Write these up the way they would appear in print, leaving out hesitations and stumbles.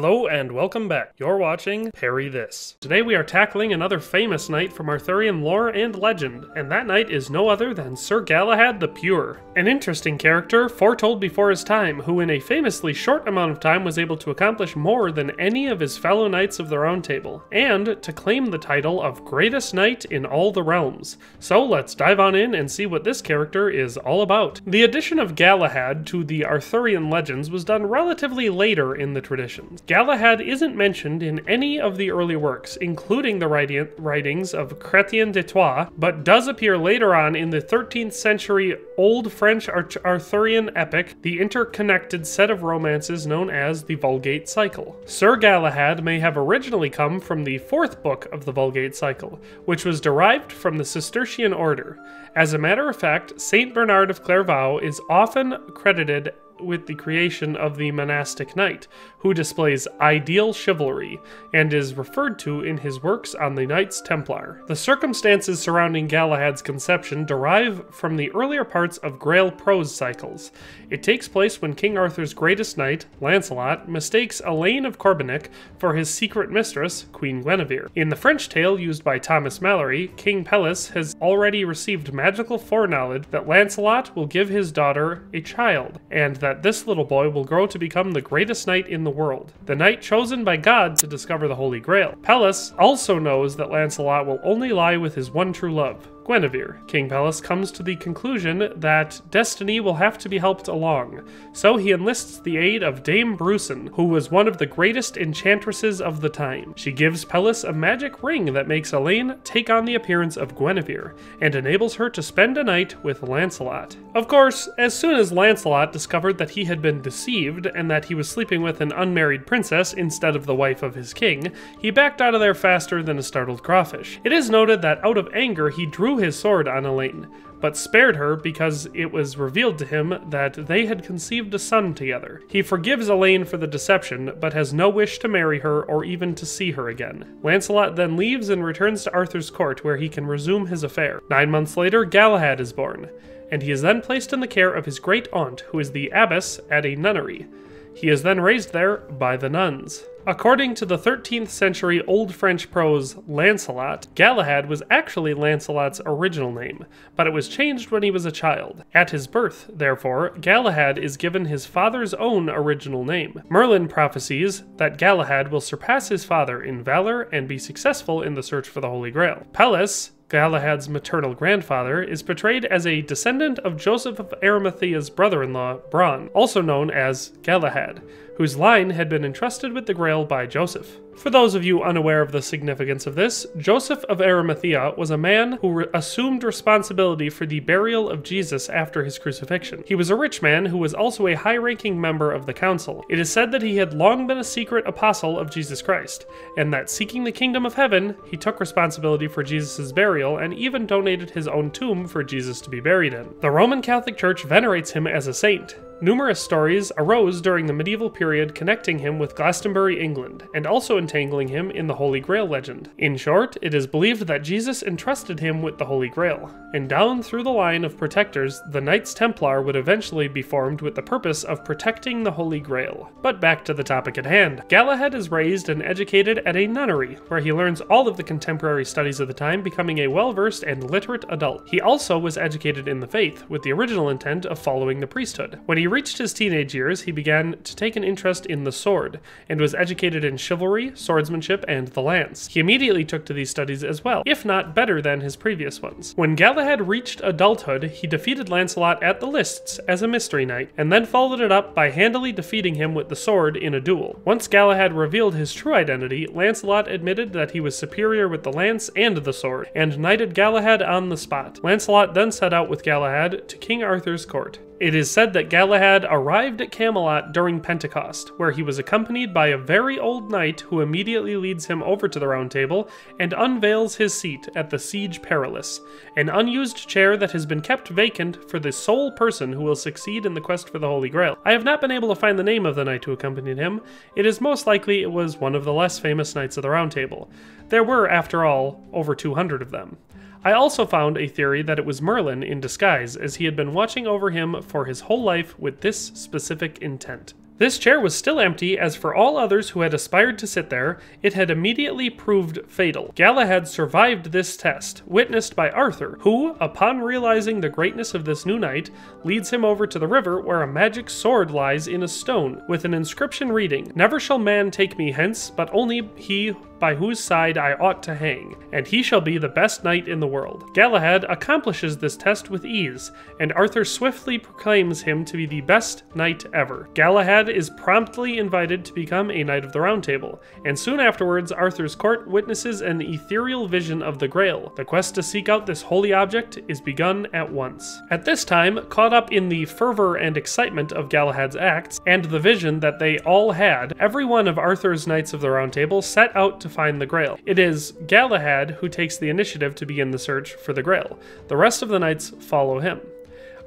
Hello and welcome back. You're watching Parry This. Today we are tackling another famous knight from Arthurian lore and legend, and that knight is no other than Sir Galahad the Pure. An interesting character, foretold before his time, who in a famously short amount of time was able to accomplish more than any of his fellow knights of the Round Table, and to claim the title of Greatest Knight in all the realms. So let's dive on in and see what this character is all about. The addition of Galahad to the Arthurian legends was done relatively later in the traditions. Galahad isn't mentioned in any of the early works, including the writings of Chrétien de Troyes, but does appear later on in the 13th century Old French Arthurian epic, the interconnected set of romances known as the Vulgate Cycle. Sir Galahad may have originally come from the fourth book of the Vulgate Cycle, which was derived from the Cistercian order. As a matter of fact, Saint Bernard of Clairvaux is often credited with the creation of the monastic knight, who displays ideal chivalry, and is referred to in his works on the Knights Templar. The circumstances surrounding Galahad's conception derive from the earlier parts of Grail prose cycles. It takes place when King Arthur's greatest knight, Lancelot, mistakes Elaine of Corbenic for his secret mistress, Queen Guinevere. In the French tale used by Thomas Mallory, King Pelles has already received magical foreknowledge that Lancelot will give his daughter a child, and that this little boy will grow to become the greatest knight in the world, the knight chosen by God to discover the Holy Grail. Pelles also knows that Lancelot will only lie with his one true love, Guinevere. King Pelles comes to the conclusion that destiny will have to be helped along, so he enlists the aid of Dame Brusen, who was one of the greatest enchantresses of the time. She gives Pelles a magic ring that makes Elaine take on the appearance of Guinevere, and enables her to spend a night with Lancelot. Of course, as soon as Lancelot discovered that he had been deceived, and that he was sleeping with an unmarried princess instead of the wife of his king, he backed out of there faster than a startled crawfish. It is noted that out of anger he drew his sword on Elaine, but spared her because it was revealed to him that they had conceived a son together. He forgives Elaine for the deception, but has no wish to marry her or even to see her again. Lancelot then leaves and returns to Arthur's court, where he can resume his affair. 9 months later, Galahad is born, and he is then placed in the care of his great aunt, who is the abbess at a nunnery. He is then raised there by the nuns. According to the 13th century Old French prose Lancelot, Galahad was actually Lancelot's original name, but it was changed when he was a child. At his birth, therefore, Galahad is given his father's own original name. Merlin prophesies that Galahad will surpass his father in valor and be successful in the search for the Holy Grail. Pelles, Galahad's maternal grandfather, is portrayed as a descendant of Joseph of Arimathea's brother-in-law, Bron, also known as Galahad, whose line had been entrusted with the Grail by Joseph. For those of you unaware of the significance of this, Joseph of Arimathea was a man who assumed responsibility for the burial of Jesus after his crucifixion. He was a rich man who was also a high-ranking member of the council. It is said that he had long been a secret apostle of Jesus Christ, and that seeking the kingdom of heaven, he took responsibility for Jesus' burial and even donated his own tomb for Jesus to be buried in. The Roman Catholic Church venerates him as a saint. Numerous stories arose during the medieval period connecting him with Glastonbury, England, and also entangling him in the Holy Grail legend. In short, it is believed that Jesus entrusted him with the Holy Grail, and down through the line of protectors, the Knights Templar would eventually be formed with the purpose of protecting the Holy Grail. But back to the topic at hand. Galahad is raised and educated at a nunnery, where he learns all of the contemporary studies of the time, becoming a well-versed and literate adult. He also was educated in the faith, with the original intent of following the priesthood. When he reached his teenage years, he began to take an interest in the sword, and was educated in chivalry, swordsmanship, and the lance. He immediately took to these studies as well, if not better than his previous ones. When Galahad reached adulthood, he defeated Lancelot at the lists as a mystery knight, and then followed it up by handily defeating him with the sword in a duel. Once Galahad revealed his true identity, Lancelot admitted that he was superior with the lance and the sword, and knighted Galahad on the spot. Lancelot then set out with Galahad to King Arthur's court. It is said that Galahad arrived at Camelot during Pentecost, where he was accompanied by a very old knight who immediately leads him over to the Round Table and unveils his seat at the Siege Perilous, an unused chair that has been kept vacant for the sole person who will succeed in the quest for the Holy Grail. I have not been able to find the name of the knight who accompanied him. It is most likely it was one of the less famous knights of the Round Table. There were, after all, over 200 of them. I also found a theory that it was Merlin in disguise, as he had been watching over him for his whole life with this specific intent. This chair was still empty, as for all others who had aspired to sit there, it had immediately proved fatal. Galahad survived this test, witnessed by Arthur, who, upon realizing the greatness of this new knight, leads him over to the river where a magic sword lies in a stone, with an inscription reading, "Never shall man take me hence, but only he by whose side I ought to hang, and he shall be the best knight in the world." Galahad accomplishes this test with ease, and Arthur swiftly proclaims him to be the best knight ever. Galahad is promptly invited to become a knight of the Round Table, and soon afterwards Arthur's court witnesses an ethereal vision of the Grail. The quest to seek out this holy object is begun at once. At this time, caught up in the fervor and excitement of Galahad's acts, and the vision that they all had, every one of Arthur's knights of the Round Table set out to find the Grail. It is Galahad who takes the initiative to begin the search for the Grail. The rest of the knights follow him.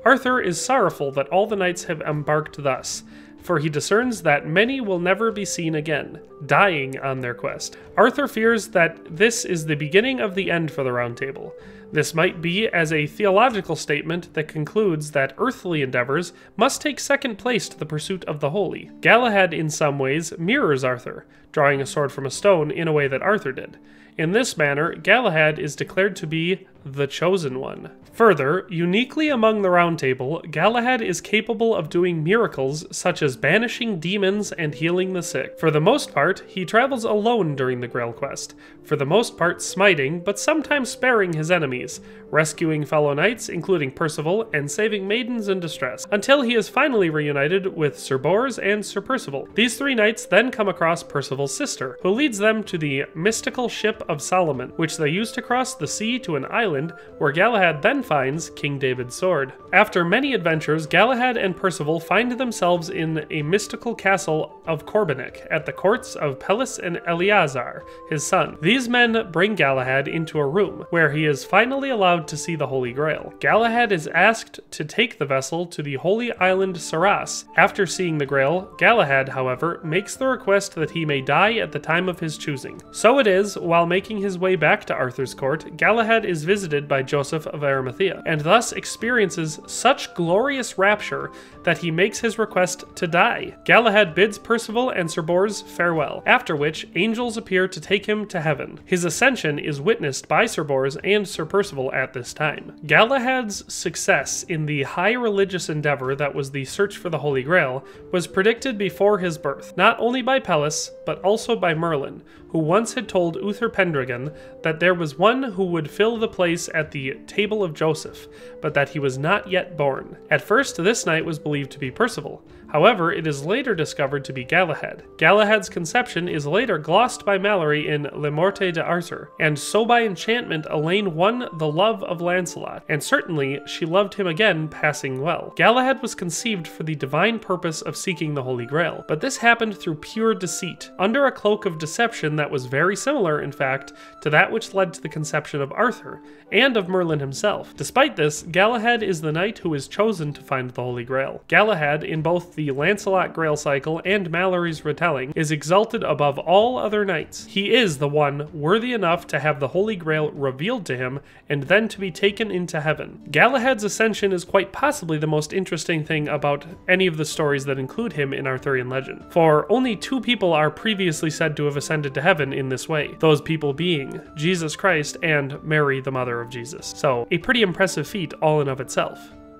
Arthur is sorrowful that all the knights have embarked thus, for he discerns that many will never be seen again, dying on their quest. Arthur fears that this is the beginning of the end for the Round Table. This might be as a theological statement that concludes that earthly endeavors must take second place to the pursuit of the holy. Galahad, in some ways, mirrors Arthur, drawing a sword from a stone in a way that Arthur did. In this manner, Galahad is declared to be the chosen one. Further, uniquely among the Round Table, Galahad is capable of doing miracles such as banishing demons and healing the sick. For the most part, he travels alone during the Grail quest, for the most part smiting, but sometimes sparing his enemies, rescuing fellow knights, including Percival, and saving maidens in distress, until he is finally reunited with Sir Bors and Sir Percival. These three knights then come across Percival's sister, who leads them to the mystical ship of Solomon, which they use to cross the sea to an island where Galahad then finds King David's sword. After many adventures, Galahad and Percival find themselves in a mystical castle of Corbenic at the courts of Pelles and Eleazar, his son. These men bring Galahad into a room where he is finally allowed to see the Holy Grail. Galahad is asked to take the vessel to the holy island Saras. After seeing the Grail, Galahad, however, makes the request that he may die at the time of his choosing. So it is, while making his way back to Arthur's court, Galahad is visited by Joseph of Arimathea, and thus experiences such glorious rapture that he makes his request to die. Galahad bids Percival and Sir Bors farewell, after which angels appear to take him to heaven. His ascension is witnessed by Sir Bors and Sir Percival at this time. Galahad's success in the high religious endeavor that was the search for the Holy Grail was predicted before his birth, not only by Pelles, but also by Merlin, who once had told Uther Pendragon that there was one who would fill the place at the table of Joseph, but that he was not yet born. At first, this knight was believed to be Percival. However, it is later discovered to be Galahad. Galahad's conception is later glossed by Mallory in Le Morte d'Arthur, and so by enchantment Elaine won the love of Lancelot, and certainly she loved him again passing well. Galahad was conceived for the divine purpose of seeking the Holy Grail, but this happened through pure deceit, under a cloak of deception that was very similar, in fact, to that which led to the conception of Arthur, and of Merlin himself. Despite this, Galahad is the knight who is chosen to find the Holy Grail. Galahad, in both the Lancelot-Grail cycle and Mallory's retelling, is exalted above all other knights. He is the one worthy enough to have the Holy Grail revealed to him and then to be taken into heaven. Galahad's ascension is quite possibly the most interesting thing about any of the stories that include him in Arthurian legend, for only two people are previously said to have ascended to heaven in this way, those people being Jesus Christ and Mary, the mother of Jesus. So, a pretty impressive feat all in of itself.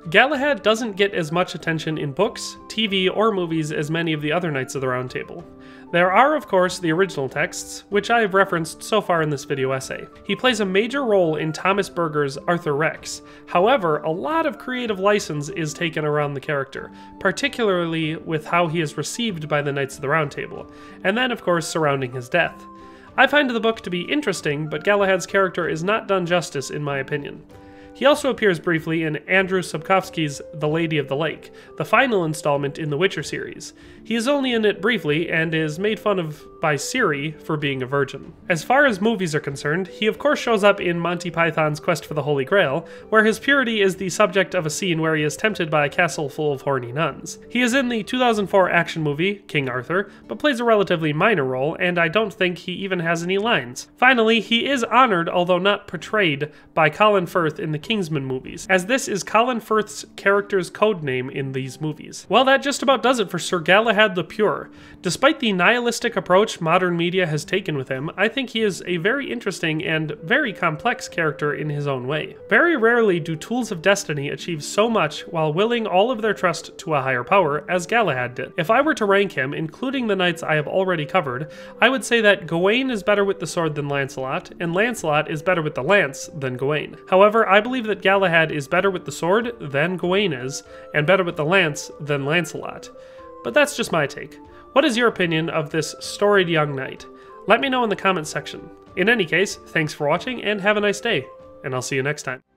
Galahad doesn't get as much attention in books, TV, or movies as many of the other Knights of the Round Table. There are, of course, the original texts, which I have referenced so far in this video essay. He plays a major role in Thomas Berger's Arthur Rex. However, a lot of creative license is taken around the character, particularly with how he is received by the Knights of the Round Table, and then, of course, surrounding his death. I find the book to be interesting, but Galahad's character is not done justice, in my opinion. He also appears briefly in Andrew Sapkowski's The Lady of the Lake, the final installment in the Witcher series. He is only in it briefly and is made fun of by Ciri for being a virgin. As far as movies are concerned, he of course shows up in Monty Python's Quest for the Holy Grail, where his purity is the subject of a scene where he is tempted by a castle full of horny nuns. He is in the 2004 action movie King Arthur, but plays a relatively minor role, and I don't think he even has any lines. Finally, he is honored, although not portrayed, by Colin Firth in the Kingsman movies, as this is Colin Firth's character's codename in these movies. Well, that just about does it for Sir Galahad the Pure. Despite the nihilistic approach modern media has taken with him, I think he is a very interesting and very complex character in his own way. Very rarely do Tools of Destiny achieve so much while willing all of their trust to a higher power, as Galahad did. If I were to rank him, including the knights I have already covered, I would say that Gawain is better with the sword than Lancelot, and Lancelot is better with the lance than Gawain. However, I believe that Galahad is better with the sword than Gawain is, and better with the lance than Lancelot. But that's just my take. What is your opinion of this storied young knight? Let me know in the comments section. In any case, thanks for watching and have a nice day, and I'll see you next time.